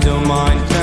don't mind.